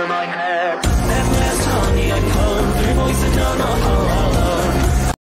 under my hair.